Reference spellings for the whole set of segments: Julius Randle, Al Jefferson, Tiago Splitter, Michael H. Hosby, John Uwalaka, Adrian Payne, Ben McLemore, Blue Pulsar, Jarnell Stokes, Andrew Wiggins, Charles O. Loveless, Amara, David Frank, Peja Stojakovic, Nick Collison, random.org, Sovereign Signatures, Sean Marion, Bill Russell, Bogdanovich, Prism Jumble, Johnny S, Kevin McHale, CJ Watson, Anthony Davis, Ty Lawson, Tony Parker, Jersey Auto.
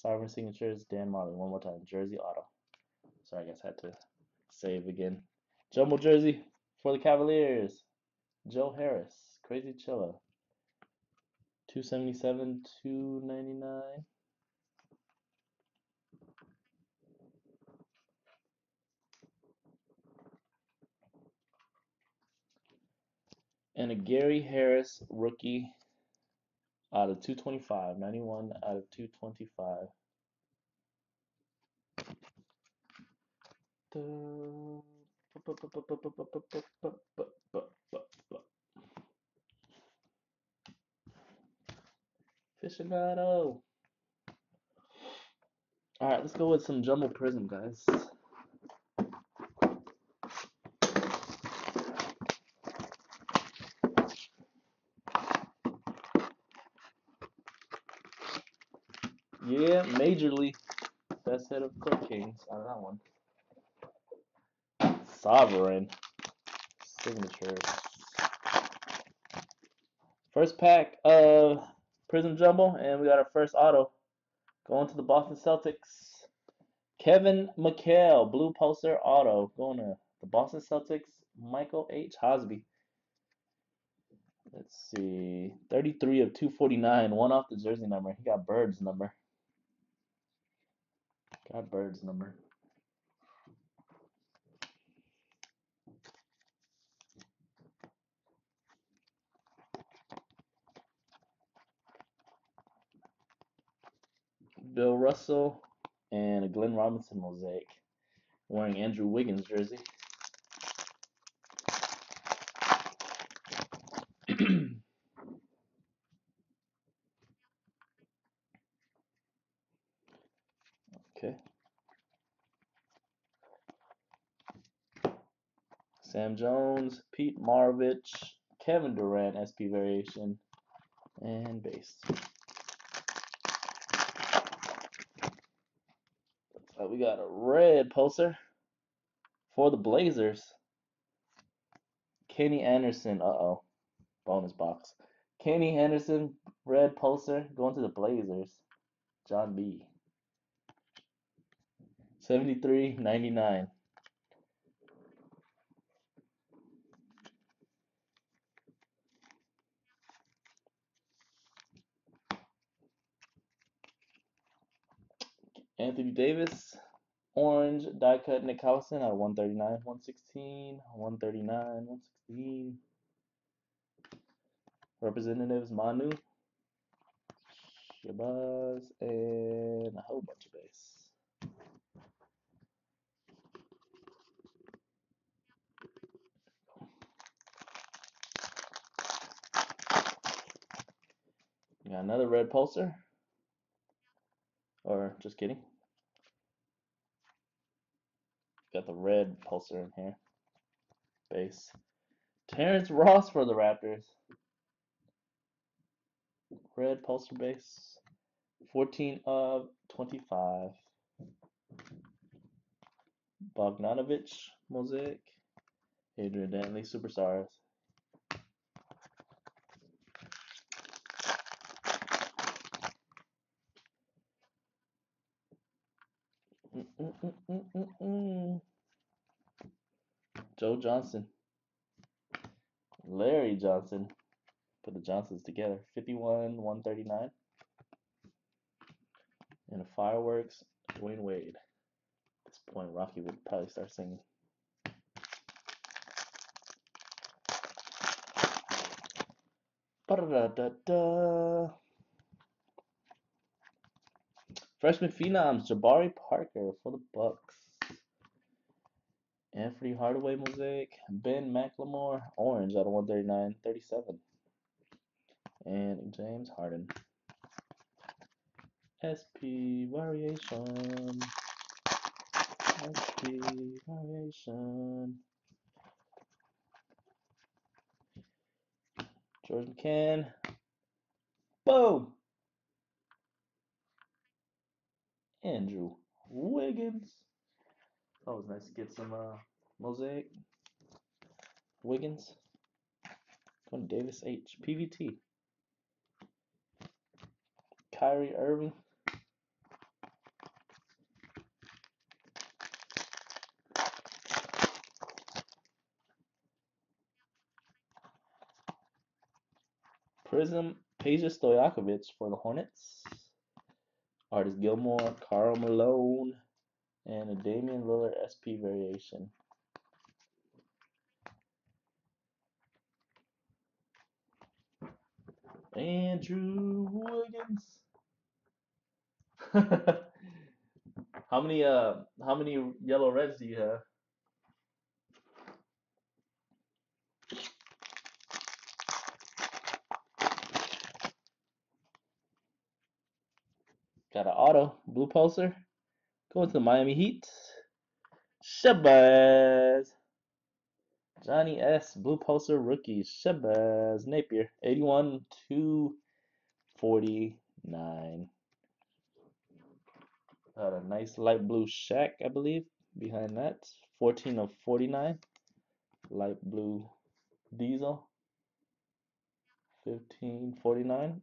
Sovereign Signatures, Dan Marley, one more time. Jersey Auto. Sorry, I guess I had to save again. Jumbo Jersey for the Cavaliers. Joe Harris, Crazy Chilla. 277, 299. And a Gary Harris rookie out of 225, 91 out of 225. Aficionado. All right, let's go with some Jumbo Prism, guys. Yeah, majorly best set of Clip Kings out of that one. Sovereign Signatures. First pack of Prism Jumble, and we got our first auto going to the Boston Celtics. Kevin McHale, Blue Pulsar auto going to the Boston Celtics. Michael H. Hosby. Let's see, 33 of 249, one off the jersey number. He got Bird's number. Got Bird's number. Bill Russell and a Glenn Robinson mosaic wearing Andrew Wiggins jersey. Okay. Sam Jones, Pete Maravich, Kevin Durant, SP variation, and base. We got a red Pulsar for the Blazers. Kenny Anderson, bonus box. Kenny Anderson, red Pulsar, going to the Blazers. John B. 73.99. Anthony Davis, orange, die cut, Nick Collison out of 139, 116, 139, 116. Representatives, Manu, Shabazz, and a whole bunch of base. We got another red Pulsar. Or, just kidding. Got the red Pulsar in here. Base. Terrence Ross for the Raptors. Red Pulsar base. 14 of 25. Bogdanovich mosaic. Adrian Dantley superstars. Joe Johnson, Larry Johnson, put the Johnsons together, 51, 139, and a fireworks, Dwayne Wade. At this point, Rocky would probably start singing. Ba-da-da-da-da. Freshman Phenoms, Jabari Parker for the Bucks. Anthony Hardaway mosaic. Ben McLemore, orange out of 139, 37. And James Harden. SP variation. SP variation. George McCann. Boom! Andrew Wiggins. Always nice to get some mosaic. Wiggins. Going to Davis H. PVT. Kyrie Irving. Prism, Peja Stojakovic for the Hornets. Artis Gilmore, Karl Malone, and a Damian Lillard SP variation. Andrew Wiggins. How many yellow reds do you have? Got an auto, Blue Pulsar. Going to the Miami Heat. Shabazz. Johnny S. Blue Pulsar rookie. Shabazz Napier. 81/249. Got a nice light blue Shaq, I believe, behind that. 14/49. Light blue Diesel. 15/49.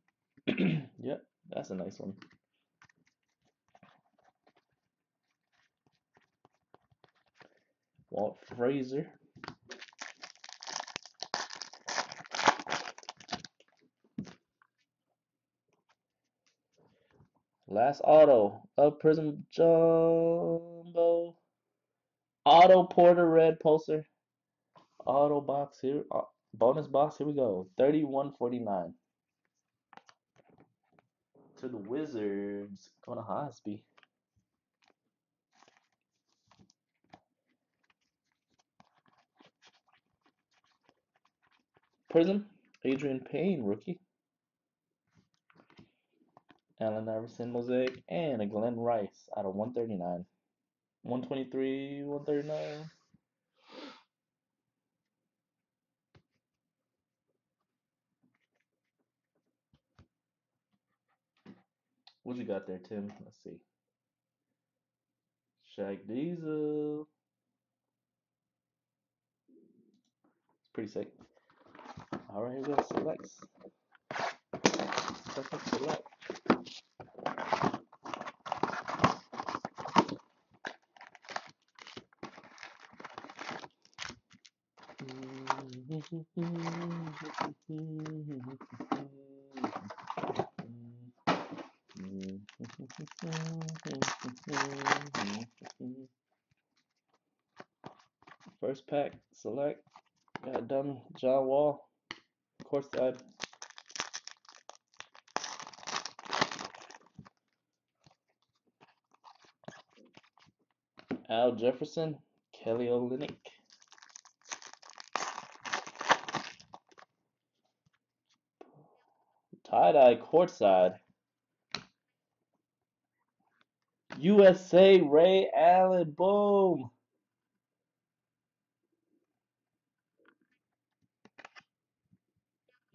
Yep, that's a nice one. Walt Frazier. Last auto of Prism Jumbo. Auto Porter Red Pulsar. Auto box here. Bonus box. Here we go. 31/49. To the Wizards. Going to Hosby. Prism, Adrian Payne, rookie. Allen Iverson, mosaic, and a Glenn Rice out of 139. 123, 139. What you got there, Tim? Let's see. Shaq Diesel. It's pretty sick. All right, here we go. Selects. Select. First pack, select. Got done, John Wall. Course side. Al Jefferson, Kelly Olynyk, tie-dye courtside. USA Ray Allen, boom.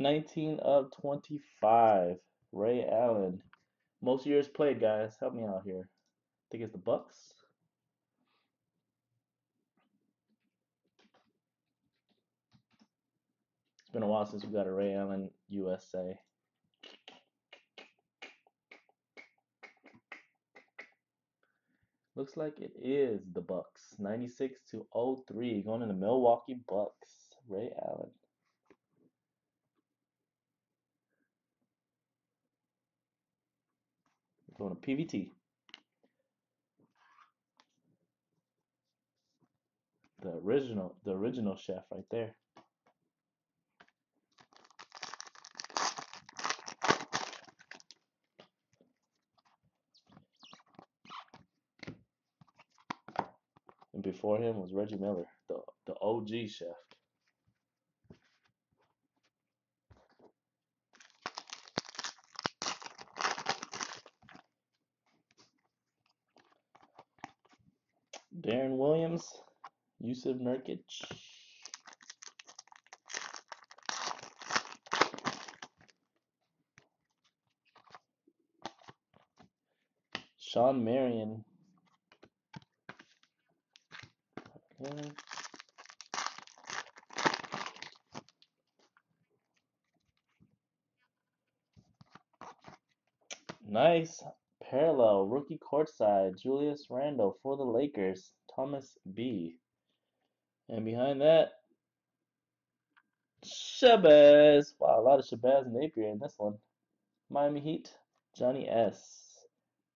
/25, Ray Allen. Most years played, guys. Help me out here. I think it's the Bucks. It's been a while since we got a Ray Allen USA. Looks like it is the Bucks. 96/03, going to the Milwaukee Bucks. Ray Allen. Going to PVT. The original chef right there. And before him was Reggie Miller, the OG chef. Darren Williams, Yusuf Nurkic. Sean Marion. Okay. Nice. Parallel, rookie courtside, Julius Randle for the Lakers, Thomas B. And behind that, Shabazz. Wow, a lot of Shabazz Napier in this one. Miami Heat, Johnny S.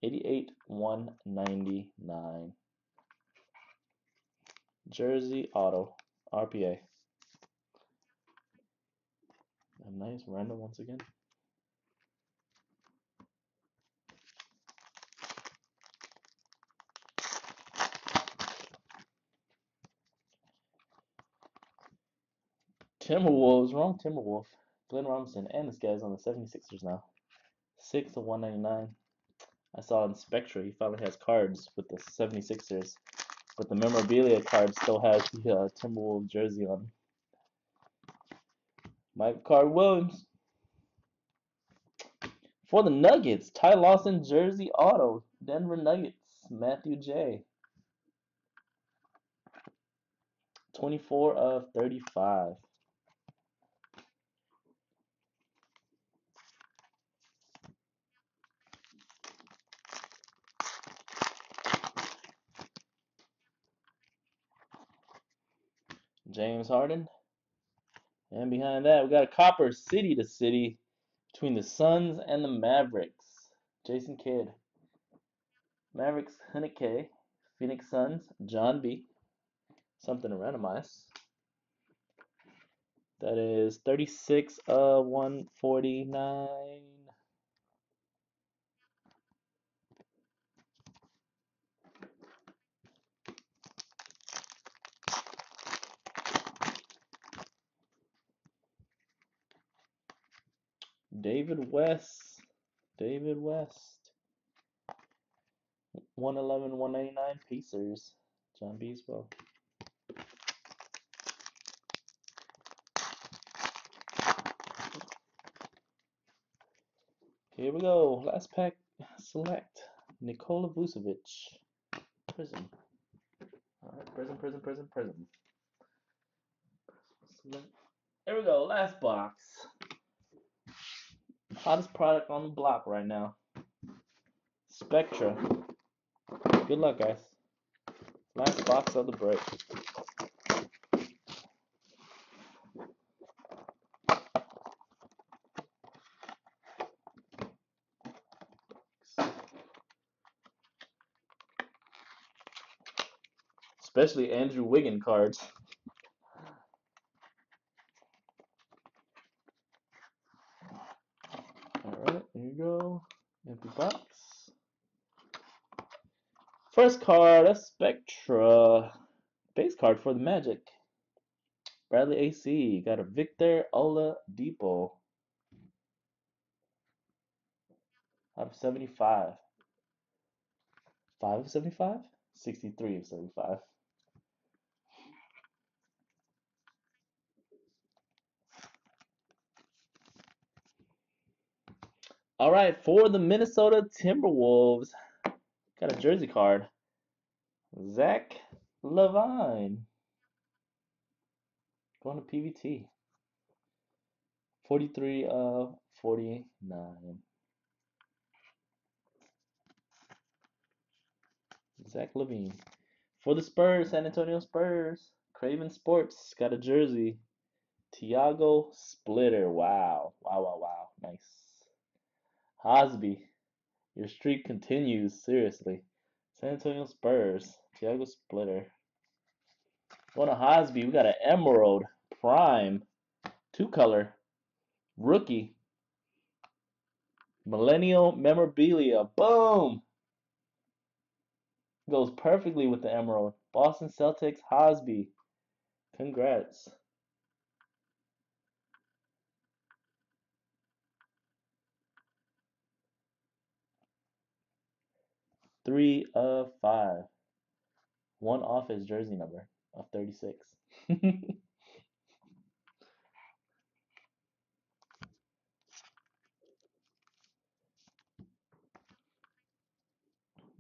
88/199. Jersey Auto, RPA. A nice random once again. Timberwolves, wrong Timberwolf. Glenn Robinson, and this guy's on the 76ers now. 6/199. I saw in Spectra, he finally has cards with the 76ers, but the memorabilia card still has the Timberwolves jersey on. Mike Card Williams. For the Nuggets, Ty Lawson, Jersey Auto, Denver Nuggets, Matthew J. 24/35. James Harden. And behind that, we got a copper city to city between the Suns and the Mavericks. Jason Kidd. Mavericks, 100K. Phoenix Suns, John B. Something to randomize. That is 36/149. David West. 111/199 Pacers. John B. as well. Here we go. Last pack select. Nikola Vucevic. Prism. Alright, Prism. Select. There we go. Last box. Hottest product on the block right now. Spectra. Good luck, guys. Last box of the break. Especially Andrew Wiggins cards. Box. First card, a Spectra base card for the Magic. Bradley AC got a Victor Oladipo out of 75. 5/75, 63/75. All right, for the Minnesota Timberwolves, got a jersey card. Zach Lavine. Going to PVT. 43/49. Zach Lavine. For the Spurs, San Antonio Spurs, Craven Sports got a jersey. Tiago Splitter. Wow. Nice. Hosby, your streak continues, seriously. San Antonio Spurs, Tiago Splitter. Going to Hosby, we got an Emerald, Prime, two-color, rookie, Millennial Memorabilia, boom! Goes perfectly with the Emerald. Boston Celtics, Hosby, congrats. Three of five. One off his jersey number of 36.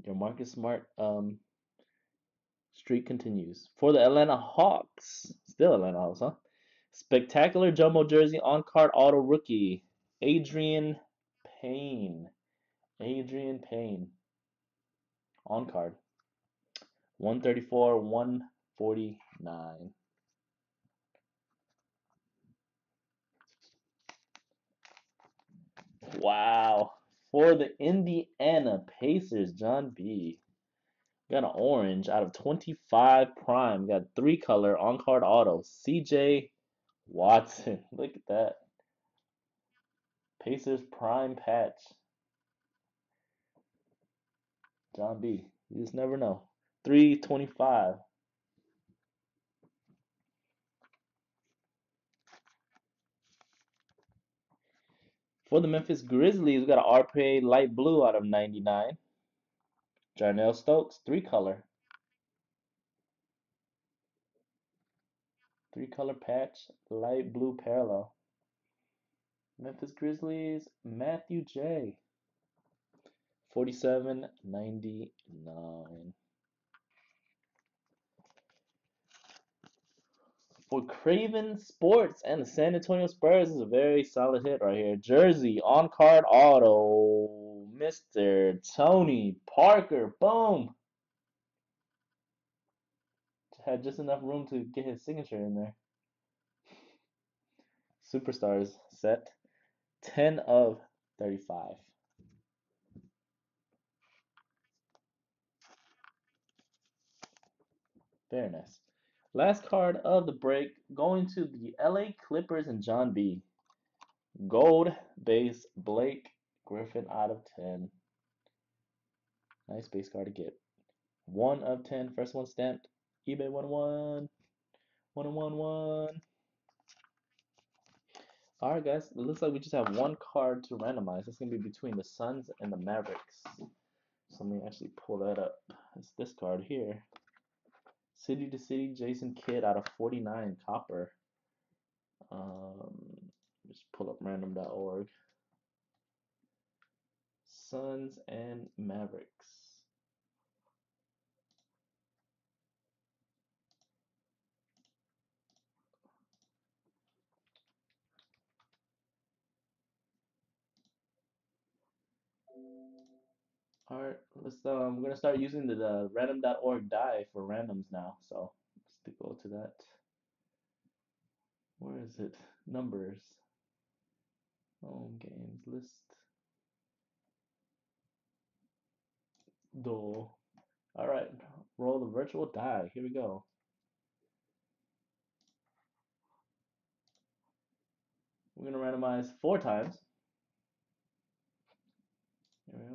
Your Marcus Smart streak continues. For the Atlanta Hawks. Still Atlanta Hawks, huh? Spectacular Jumbo Jersey on-card auto rookie. Adrian Payne. On card. 134/149. Wow. For the Indiana Pacers, John B. Got an orange out of 25 prime. Got three color on-card auto. CJ Watson. Look at that. Pacers prime patch. John B. You just never know. 325. For the Memphis Grizzlies, we got an RPA light blue out of 99. Jarnell Stokes, three color. Three color patch, light blue parallel. Memphis Grizzlies, Matthew J. 47.99. For Craven Sports and the San Antonio Spurs, this is a very solid hit right here. Jersey on card auto, Mr. Tony Parker. Boom. Had just enough room to get his signature in there. Superstars set 10 of 35. Very nice. Last card of the break, going to the LA Clippers and John B. Gold base, Blake Griffin out of 10. Nice base card to get. 1 of 10, first one stamped. eBay 101. 111. Alright, guys, it looks like we just have one card to randomize. It's going to be between the Suns and the Mavericks. So let me actually pull that up. It's this card here. City to City, Jason Kidd out of 49 copper. Just pull up random.org. Suns and Mavericks. All right, let's. We're gonna start using the random.org die for randoms now. So let's go to that. Where is it? Numbers. Home games list. Duel. All right, roll the virtual die. Here we go. We're gonna randomize 4 times.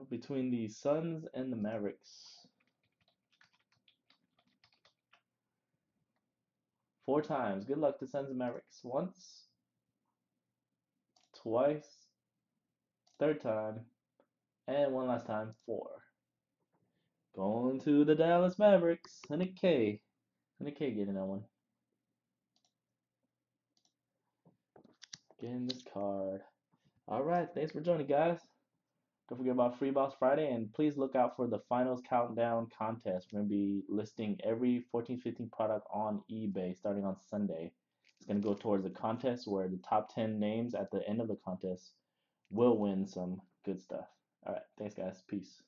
Between the Suns and the Mavericks. 4 times. Good luck to Suns and Mavericks. Once, twice, third time, and one last time, 4. Going to the Dallas Mavericks. And a K. And a K getting that one. Getting this card. Alright, thanks for joining, guys. Don't forget about Free Box Friday, and please look out for the Finals Countdown Contest. We're going to be listing every 14-15 product on eBay starting on Sunday. It's going to go towards the contest where the top 10 names at the end of the contest will win some good stuff. All right, thanks, guys. Peace.